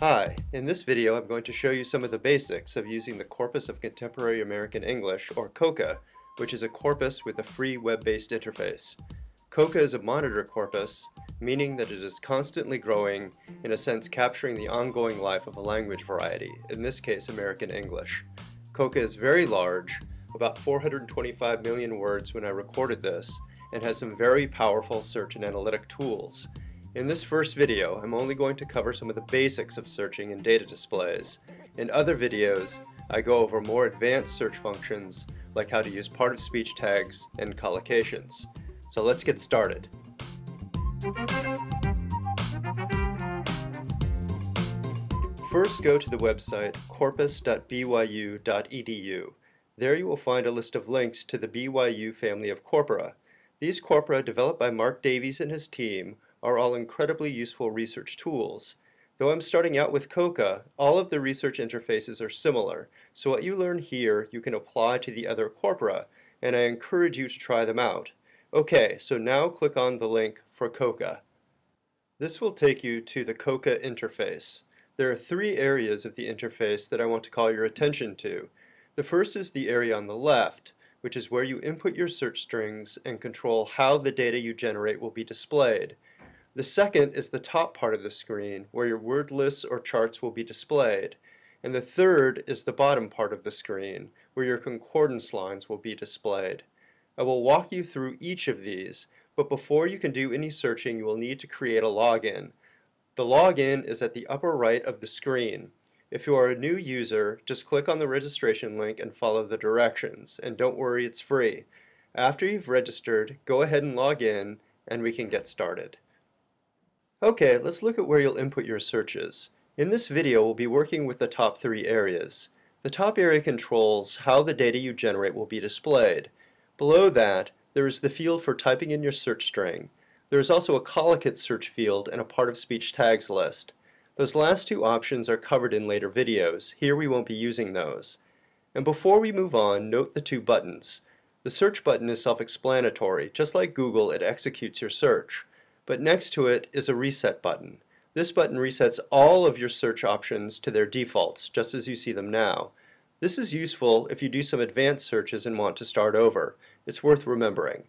Hi, in this video I'm going to show you some of the basics of using the Corpus of Contemporary American English, or COCA, which is a corpus with a free web-based interface. COCA is a monitor corpus, meaning that it is constantly growing, in a sense capturing the ongoing life of a language variety, in this case American English. COCA is very large, about 425 million words when I recorded this, and has some very powerful search and analytic tools. In this first video, I'm only going to cover some of the basics of searching and data displays. In other videos, I go over more advanced search functions, like how to use part-of-speech tags and collocations. So let's get started. First, go to the website corpus.byu.edu. There you will find a list of links to the BYU family of corpora. These corpora, developed by Mark Davies and his team, are all incredibly useful research tools. Though I'm starting out with COCA, all of the research interfaces are similar, so what you learn here you can apply to the other corpora, and I encourage you to try them out. Okay, so now click on the link for COCA. This will take you to the COCA interface. There are three areas of the interface that I want to call your attention to. The first is the area on the left, which is where you input your search strings and control how the data you generate will be displayed. The second is the top part of the screen, where your word lists or charts will be displayed. And the third is the bottom part of the screen, where your concordance lines will be displayed. I will walk you through each of these, but before you can do any searching, you will need to create a login. The login is at the upper right of the screen. If you are a new user, just click on the registration link and follow the directions. And don't worry, it's free. After you've registered, go ahead and log in, and we can get started. Okay, let's look at where you'll input your searches. In this video, we'll be working with the top three areas. The top area controls how the data you generate will be displayed. Below that, there is the field for typing in your search string. There is also a collocate search field and a part-of-speech tags list. Those last two options are covered in later videos. Here we won't be using those. And before we move on, note the two buttons. The search button is self-explanatory. Just like Google, it executes your search. But next to it is a reset button. This button resets all of your search options to their defaults, just as you see them now. This is useful if you do some advanced searches and want to start over. It's worth remembering.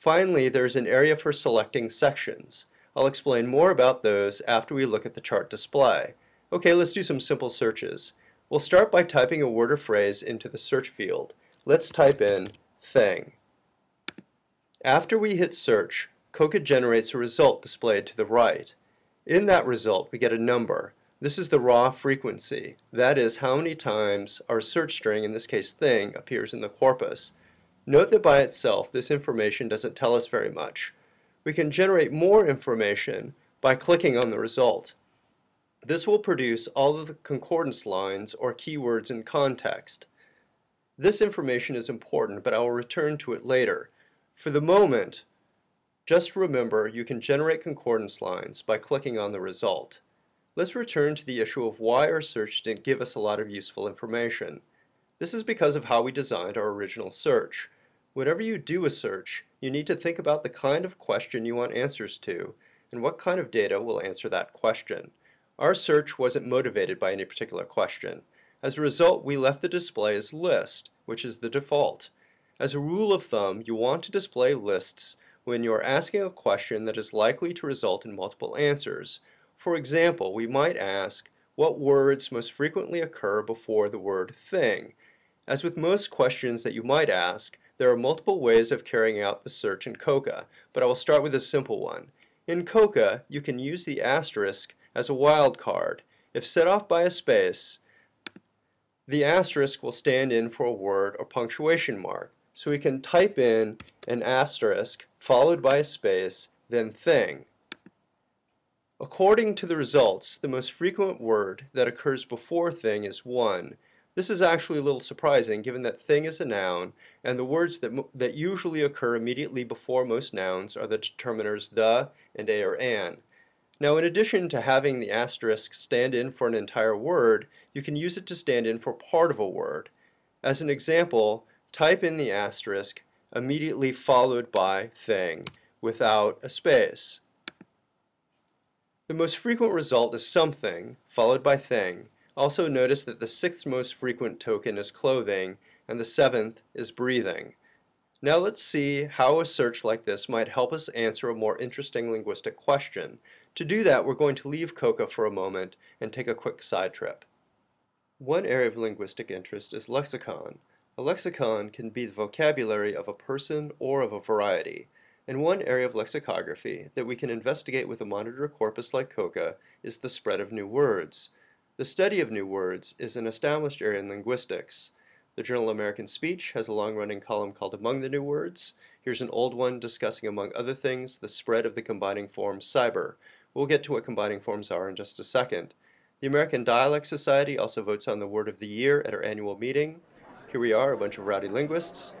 Finally, there's an area for selecting sections. I'll explain more about those after we look at the chart display. Okay, let's do some simple searches. We'll start by typing a word or phrase into the search field. Let's type in thing. After we hit search, COCA generates a result displayed to the right. In that result, we get a number. This is the raw frequency. That is how many times our search string, in this case thing, appears in the corpus. Note that by itself, this information doesn't tell us very much. We can generate more information by clicking on the result. This will produce all of the concordance lines or keywords in context. This information is important, but I will return to it later. For the moment, just remember you can generate concordance lines by clicking on the result. Let's return to the issue of why our search didn't give us a lot of useful information. This is because of how we designed our original search. Whenever you do a search, you need to think about the kind of question you want answers to and what kind of data will answer that question. Our search wasn't motivated by any particular question. As a result, we left the display as list, which is the default. As a rule of thumb, you want to display lists when you are asking a question that is likely to result in multiple answers. For example, we might ask, what words most frequently occur before the word thing? As with most questions that you might ask, there are multiple ways of carrying out the search in COCA, but I will start with a simple one. In COCA, you can use the asterisk as a wildcard. If set off by a space, the asterisk will stand in for a word or punctuation mark. So we can type in an asterisk followed by a space, then thing. According to the results, the most frequent word that occurs before thing is one. This is actually a little surprising given that thing is a noun, and the words that usually occur immediately before most nouns are the determiners the and a or an. Now, in addition to having the asterisk stand in for an entire word, you can use it to stand in for part of a word. As an example, type in the asterisk immediately followed by thing without a space. The most frequent result is something, followed by thing. Also notice that the sixth most frequent token is clothing, and the seventh is breathing. Now let's see how a search like this might help us answer a more interesting linguistic question. To do that, we're going to leave COCA for a moment and take a quick side trip. One area of linguistic interest is lexicon. A lexicon can be the vocabulary of a person or of a variety. And one area of lexicography that we can investigate with a monitor corpus like COCA is the spread of new words. The study of new words is an established area in linguistics. The journal American Speech has a long-running column called Among the New Words. Here's an old one discussing, among other things, the spread of the combining form cyber. We'll get to what combining forms are in just a second. The American Dialect Society also votes on the word of the year at our annual meeting. Here we are, a bunch of rowdy linguists.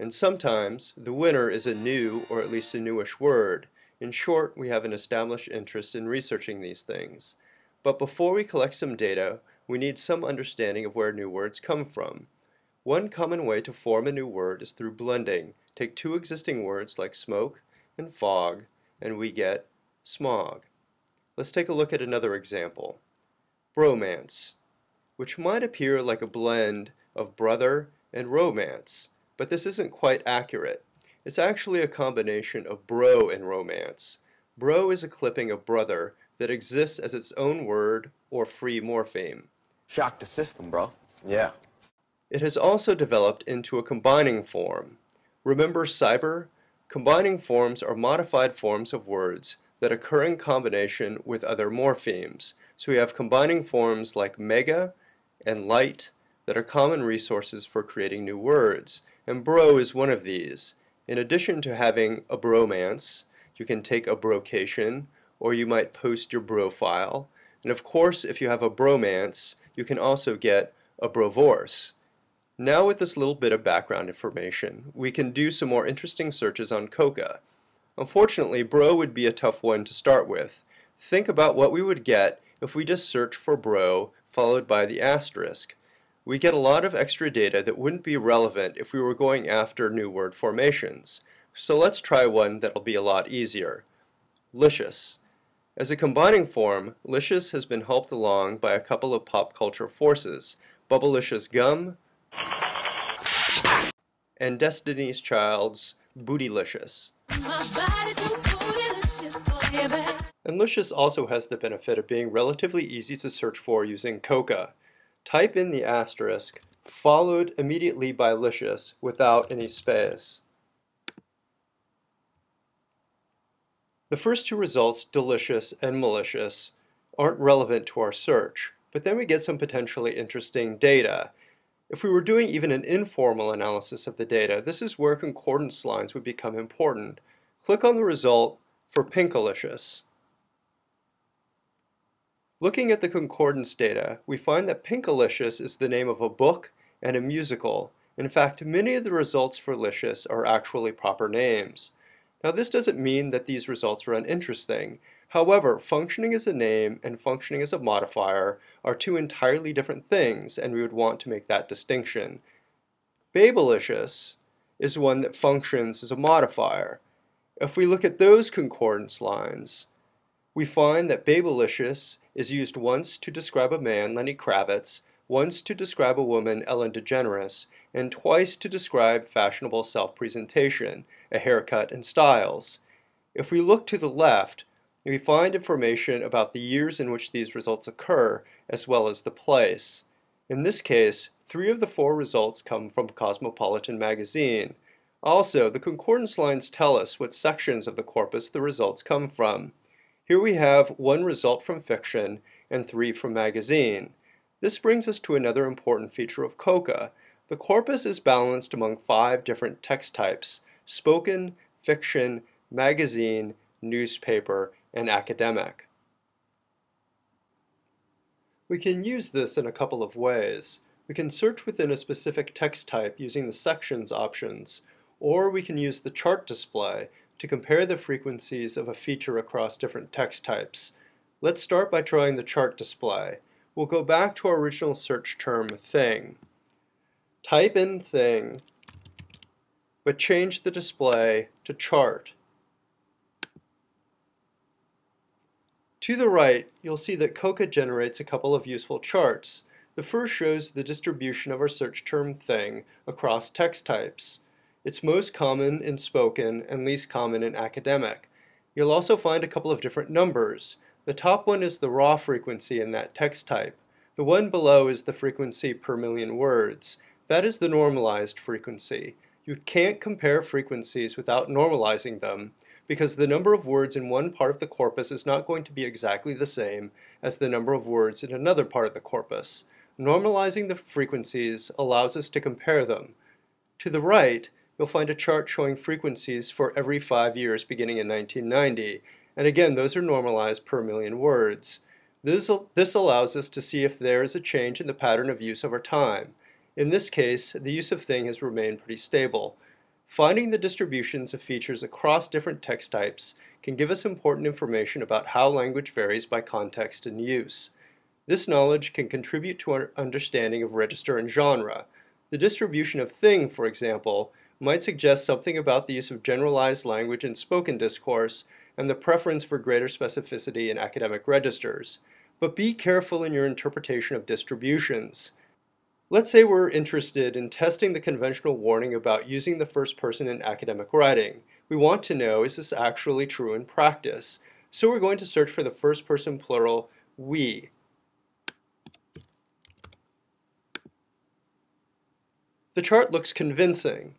And sometimes, the winner is a new, or at least a newish word. In short, we have an established interest in researching these things. But before we collect some data, we need some understanding of where new words come from. One common way to form a new word is through blending. Take two existing words like smoke and fog, and we get smog. Let's take a look at another example. Bromance, which might appear like a blend of brother and romance, but this isn't quite accurate. It's actually a combination of bro and romance. Bro is a clipping of brother that exists as its own word or free morpheme. Shocked the system, bro. Yeah. It has also developed into a combining form. Remember cyber? Combining forms are modified forms of words that occur in combination with other morphemes. So we have combining forms like mega and light that are common resources for creating new words. And bro is one of these. In addition to having a bromance, you can take a brocation, or you might post your bro file. And of course, if you have a bromance, you can also get a brovorce. Now with this little bit of background information, we can do some more interesting searches on COCA. Unfortunately, bro would be a tough one to start with. Think about what we would get if we just search for bro followed by the asterisk. We get a lot of extra data that wouldn't be relevant if we were going after new word formations. So let's try one that'll be a lot easier. Licious. As a combining form, licious has been helped along by a couple of pop culture forces. Bubblicious gum, and Destiny's Child's Bootylicious. And Licious also has the benefit of being relatively easy to search for using COCA. Type in the asterisk followed immediately by Licious without any space. The first two results, delicious and malicious, aren't relevant to our search, but then we get some potentially interesting data. If we were doing even an informal analysis of the data, this is where concordance lines would become important. Click on the result for Pinkalicious. Looking at the concordance data, we find that Pinkalicious is the name of a book and a musical. In fact, many of the results for licious are actually proper names. Now, this doesn't mean that these results are uninteresting. However, functioning as a name and functioning as a modifier are two entirely different things, and we would want to make that distinction. Babelicious is one that functions as a modifier. If we look at those concordance lines, we find that Babelicious is used once to describe a man, Lenny Kravitz, once to describe a woman, Ellen DeGeneres, and twice to describe fashionable self-presentation, a haircut, and styles. If we look to the left, we find information about the years in which these results occur, as well as the place. In this case, 3 of the 4 results come from Cosmopolitan magazine. Also, the concordance lines tell us what sections of the corpus the results come from. Here we have 1 result from fiction and 3 from magazine. This brings us to another important feature of COCA. The corpus is balanced among 5 different text types: spoken, fiction, magazine, newspaper, and academic. We can use this in a couple of ways. We can search within a specific text type using the sections options, or we can use the chart display to compare the frequencies of a feature across different text types. Let's start by trying the chart display. We'll go back to our original search term, thing. Type in thing, but change the display to chart. To the right, you'll see that COCA generates a couple of useful charts. The first shows the distribution of our search term thing across text types. It's most common in spoken and least common in academic. You'll also find a couple of different numbers. The top one is the raw frequency in that text type. The one below is the frequency per million words. That is the normalized frequency. You can't compare frequencies without normalizing them, because the number of words in one part of the corpus is not going to be exactly the same as the number of words in another part of the corpus. Normalizing the frequencies allows us to compare them. To the right, you'll find a chart showing frequencies for every 5 years beginning in 1990, and again, those are normalized per million words. This allows us to see if there is a change in the pattern of use over time. In this case, the use of thing has remained pretty stable. Finding the distributions of features across different text types can give us important information about how language varies by context and use. This knowledge can contribute to our understanding of register and genre. The distribution of thing, for example, might suggest something about the use of generalized language in spoken discourse and the preference for greater specificity in academic registers. But be careful in your interpretation of distributions. Let's say we're interested in testing the conventional warning about using the first person in academic writing. We want to know, is this actually true in practice? So we're going to search for the first person plural, we. The chart looks convincing.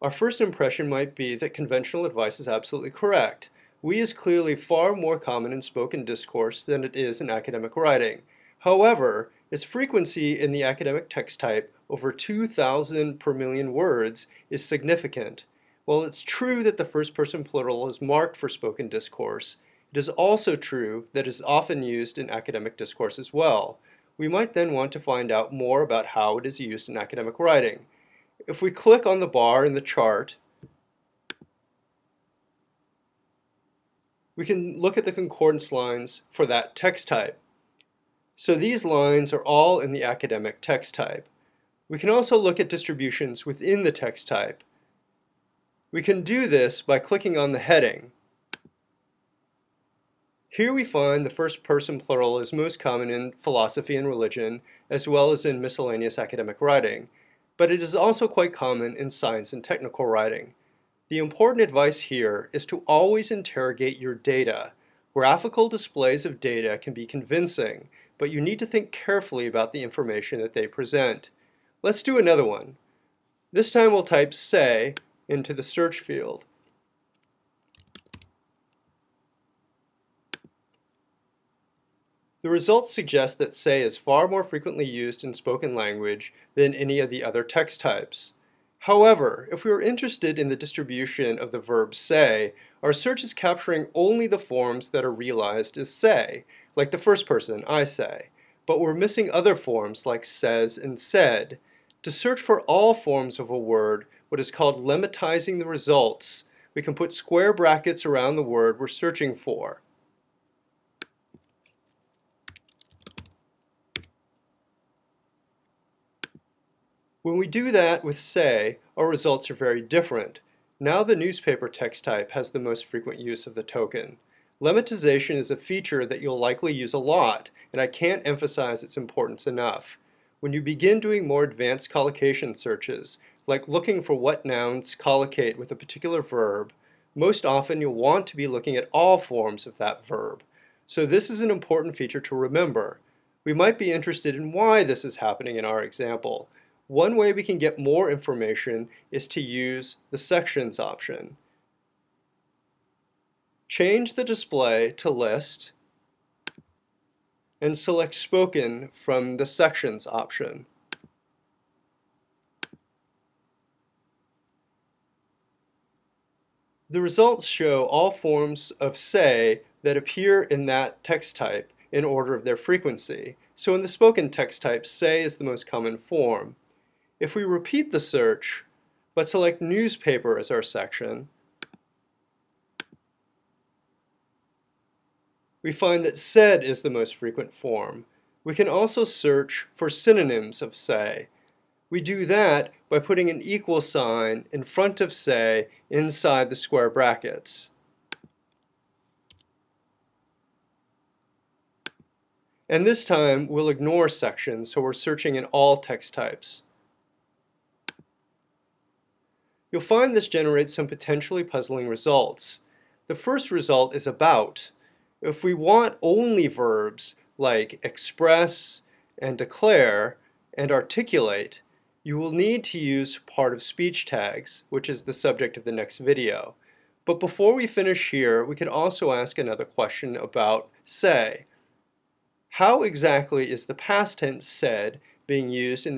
Our first impression might be that conventional advice is absolutely correct. We is clearly far more common in spoken discourse than it is in academic writing. However, its frequency in the academic text type, over 2,000 per million words, is significant. While it's true that the first-person plural is marked for spoken discourse, it is also true that it is often used in academic discourse as well. We might then want to find out more about how it is used in academic writing. If we click on the bar in the chart, we can look at the concordance lines for that text type. So these lines are all in the academic text type. We can also look at distributions within the text type. We can do this by clicking on the heading. Here we find the first person plural is most common in philosophy and religion, as well as in miscellaneous academic writing, but it is also quite common in science and technical writing. The important advice here is to always interrogate your data. Graphical displays of data can be convincing, but you need to think carefully about the information that they present. Let's do another one. This time we'll type say into the search field. The results suggest that say is far more frequently used in spoken language than any of the other text types. However, if we are interested in the distribution of the verb say, our search is capturing only the forms that are realized as say, like the first person, I say, but we're missing other forms like says and said. To search for all forms of a word, what is called lemmatizing the results, we can put square brackets around the word we're searching for. When we do that with say, our results are very different. Now the newspaper text type has the most frequent use of the token. Lemmatization is a feature that you'll likely use a lot, and I can't emphasize its importance enough. When you begin doing more advanced collocation searches, like looking for what nouns collocate with a particular verb, most often you'll want to be looking at all forms of that verb. So this is an important feature to remember. We might be interested in why this is happening in our example. One way we can get more information is to use the sections option. Change the display to list and select spoken from the sections option. The results show all forms of say that appear in that text type in order of their frequency. So in the spoken text type, say is the most common form. If we repeat the search, but select newspaper as our section, we find that said is the most frequent form. We can also search for synonyms of say. We do that by putting an equal sign in front of say inside the square brackets. And this time we'll ignore sections, so we're searching in all text types. You'll find this generates some potentially puzzling results. The first result is about. If we want only verbs like express and declare and articulate, you will need to use part of speech tags, which is the subject of the next video. But before we finish here, we could also ask another question about say. How exactly is the past tense said being used in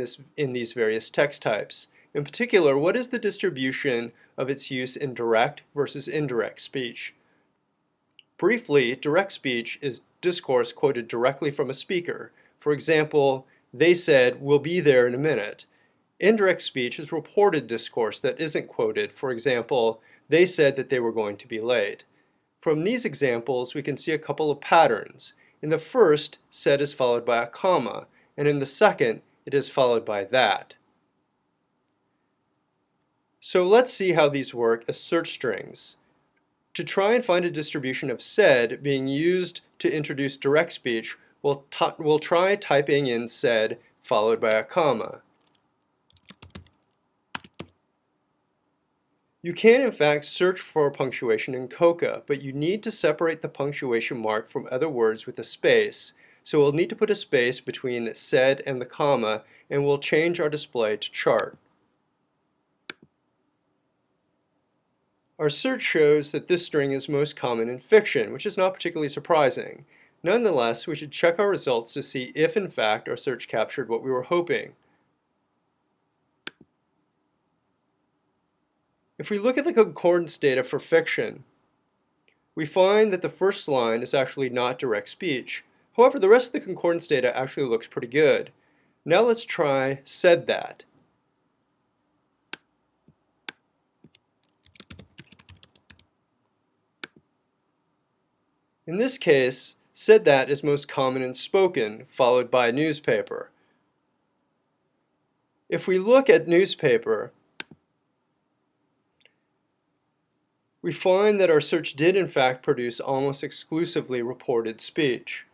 these various text types? In particular, what is the distribution of its use in direct versus indirect speech? Briefly, direct speech is discourse quoted directly from a speaker. For example, they said, "We'll be there in a minute." Indirect speech is reported discourse that isn't quoted. For example, they said that they were going to be late. From these examples, we can see a couple of patterns. In the first, said is followed by a comma, and in the second, it is followed by that. So let's see how these work as search strings. To try and find a distribution of said being used to introduce direct speech, we'll try typing in said followed by a comma. You can in fact search for punctuation in COCA, but you need to separate the punctuation mark from other words with a space. So we'll need to put a space between said and the comma, and we'll change our display to chart. Our search shows that this string is most common in fiction, which is not particularly surprising. Nonetheless, we should check our results to see if, in fact, our search captured what we were hoping. If we look at the concordance data for fiction, we find that the first line is actually not direct speech. However, the rest of the concordance data actually looks pretty good. Now let's try said that. In this case, said that is most common in spoken, followed by newspaper. If we look at newspaper, we find that our search did in fact produce almost exclusively reported speech.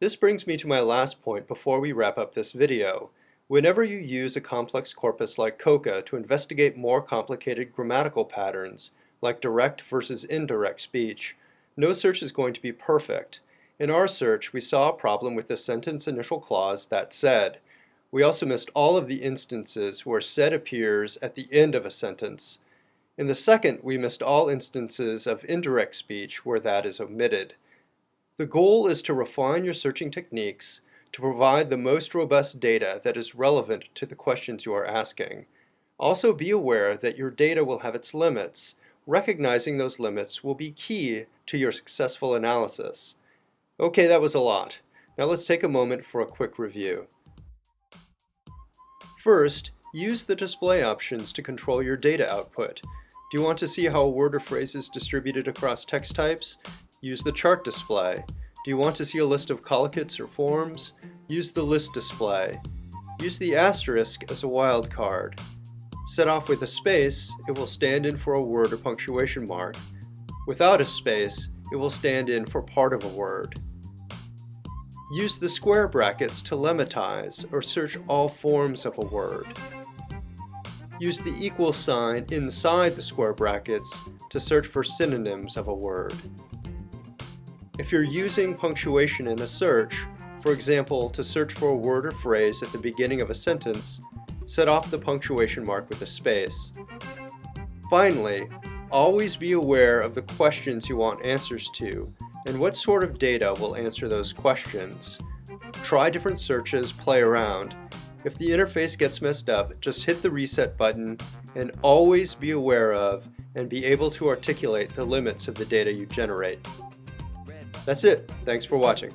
This brings me to my last point before we wrap up this video. Whenever you use a complex corpus like COCA to investigate more complicated grammatical patterns, like direct versus indirect speech, no search is going to be perfect. In our search, we saw a problem with the sentence initial clause that said. We also missed all of the instances where said appears at the end of a sentence. In the second, we missed all instances of indirect speech where that is omitted. The goal is to refine your searching techniques to provide the most robust data that is relevant to the questions you are asking. Also be aware that your data will have its limits. Recognizing those limits will be key to your successful analysis. Okay, that was a lot. Now let's take a moment for a quick review. First, use the display options to control your data output. Do you want to see how a word or phrase is distributed across text types? Use the chart display. Do you want to see a list of collocates or forms? Use the list display. Use the asterisk as a wildcard. Set off with a space, it will stand in for a word or punctuation mark. Without a space, it will stand in for part of a word. Use the square brackets to lemmatize or search all forms of a word. Use the equal sign inside the square brackets to search for synonyms of a word. If you're using punctuation in a search, for example, to search for a word or phrase at the beginning of a sentence, set off the punctuation mark with a space. Finally, always be aware of the questions you want answers to and what sort of data will answer those questions. Try different searches, play around. If the interface gets messed up, just hit the reset button, and always be aware of and be able to articulate the limits of the data you generate. That's it. Thanks for watching.